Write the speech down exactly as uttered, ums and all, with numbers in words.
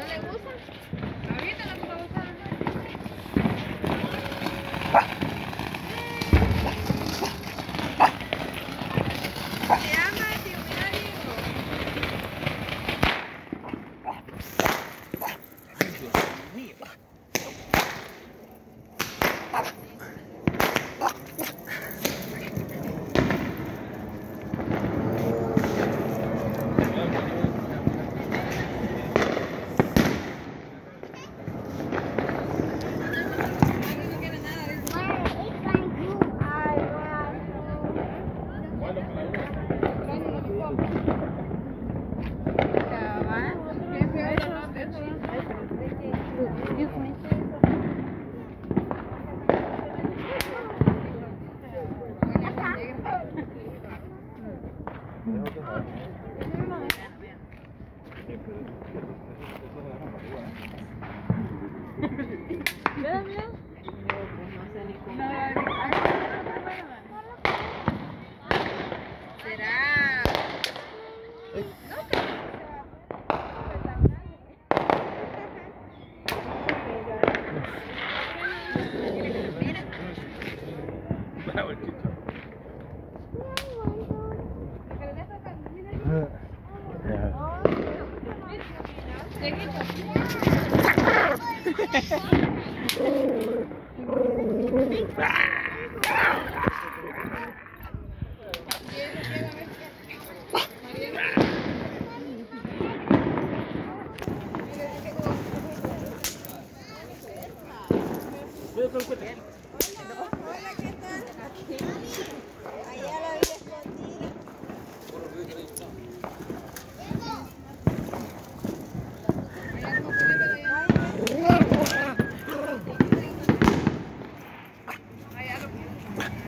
Yo creo que